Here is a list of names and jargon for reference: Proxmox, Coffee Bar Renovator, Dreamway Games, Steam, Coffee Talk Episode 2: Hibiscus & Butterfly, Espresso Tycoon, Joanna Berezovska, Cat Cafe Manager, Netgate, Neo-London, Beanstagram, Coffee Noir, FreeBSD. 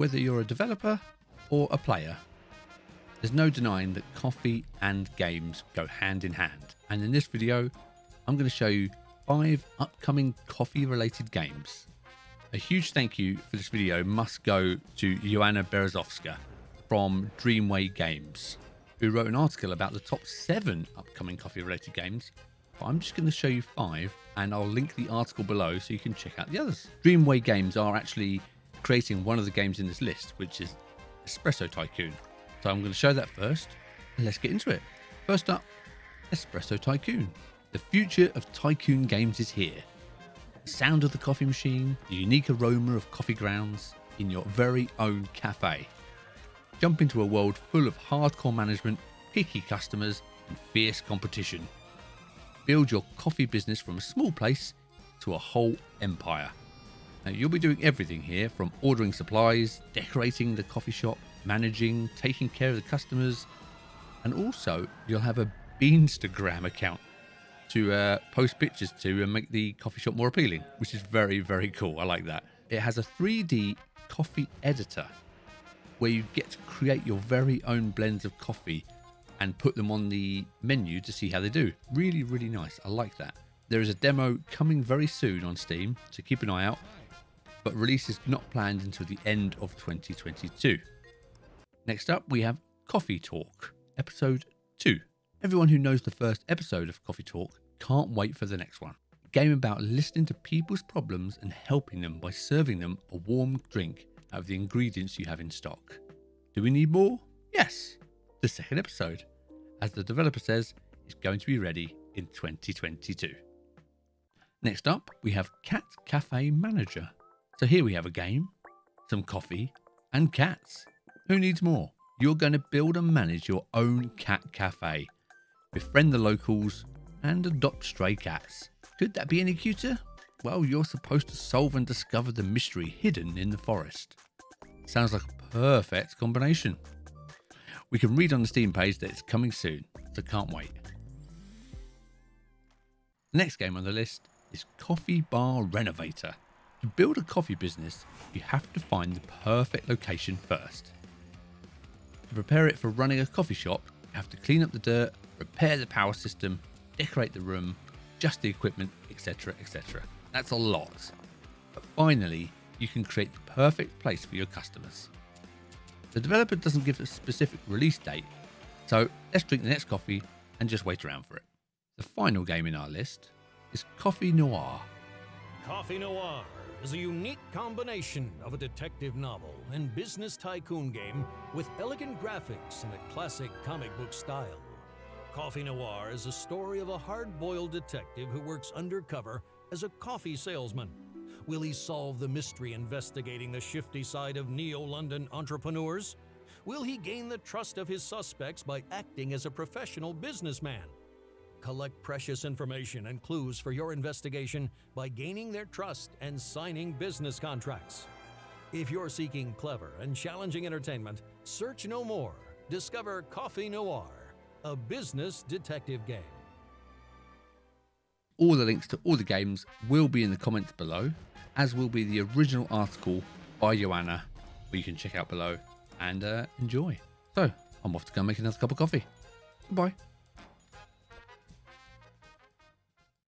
whether you're a developer or a player. There's no denying that coffee and games go hand in hand. And in this video, I'm going to show you 5 upcoming coffee related games. A huge thank you for this video must go to Joanna Berezovska from Dreamway Games, who wrote an article about the top 7 upcoming coffee related games. But I'm just going to show you 5, and I'll link the article below so you can check out the others. Dreamway Games are actually creating one of the games in this list, which is Espresso Tycoon. So I'm going to show that first, and let's get into it. First up, Espresso Tycoon. The future of tycoon games is here. The sound of the coffee machine, the unique aroma of coffee grounds in your very own cafe. Jump into a world full of hardcore management, picky customers, and fierce competition. Build your coffee business from a small place to a whole empire. Now, you'll be doing everything here from ordering supplies, decorating the coffee shop, managing, taking care of the customers, and also you'll have a Beanstagram account to post pictures to and make the coffee shop more appealing, which is very, very cool. I like that. It has a 3D coffee editor where you get to create your very own blends of coffee and put them on the menu to see how they do. Really, really nice. I like that. There is a demo coming very soon on Steam, so keep an eye out, but release is not planned until the end of 2022. Next up, we have Coffee Talk Episode 2. Everyone who knows the first episode of Coffee Talk can't wait for the next one. A game about listening to people's problems and helping them by serving them a warm drink out of the ingredients you have in stock. Do we need more? Yes. The second episode, as the developer says, is going to be ready in 2022. Next up, we have Cat Cafe Manager. So here we have a game, some coffee, and cats. Who needs more? You're going to build and manage your own cat cafe, befriend the locals, and adopt stray cats. Could that be any cuter? Well, you're supposed to solve and discover the mystery hidden in the forest. Sounds like a perfect combination. We can read on the Steam page that it's coming soon, so can't wait. The next game on the list is Coffee Bar Renovator. To build a coffee business, you have to find the perfect location first. To prepare it for running a coffee shop, you have to clean up the dirt, repair the power system, decorate the room, adjust the equipment, etc, etc. That's a lot. But finally, you can create the perfect place for your customers. The developer doesn't give a specific release date, so let's drink the next coffee and just wait around for it. The final game in our list is Coffee Noir. Coffee Noir is a unique combination of a detective novel and business tycoon game with elegant graphics and a classic comic book style. Coffee Noir is a story of a hard-boiled detective who works undercover as a coffee salesman. Will he solve the mystery investigating the shifty side of Neo-London entrepreneurs? Will he gain the trust of his suspects by acting as a professional businessman? Collect precious information and clues for your investigation by gaining their trust and signing business contracts. If you're seeking clever and challenging entertainment, search no more. Discover Coffee Noir, a business detective game. All the links to all the games will be in the comments below, as will be the original article by Joanna, where you can check out below and enjoy. So I'm off to go make another cup of coffee. Goodbye.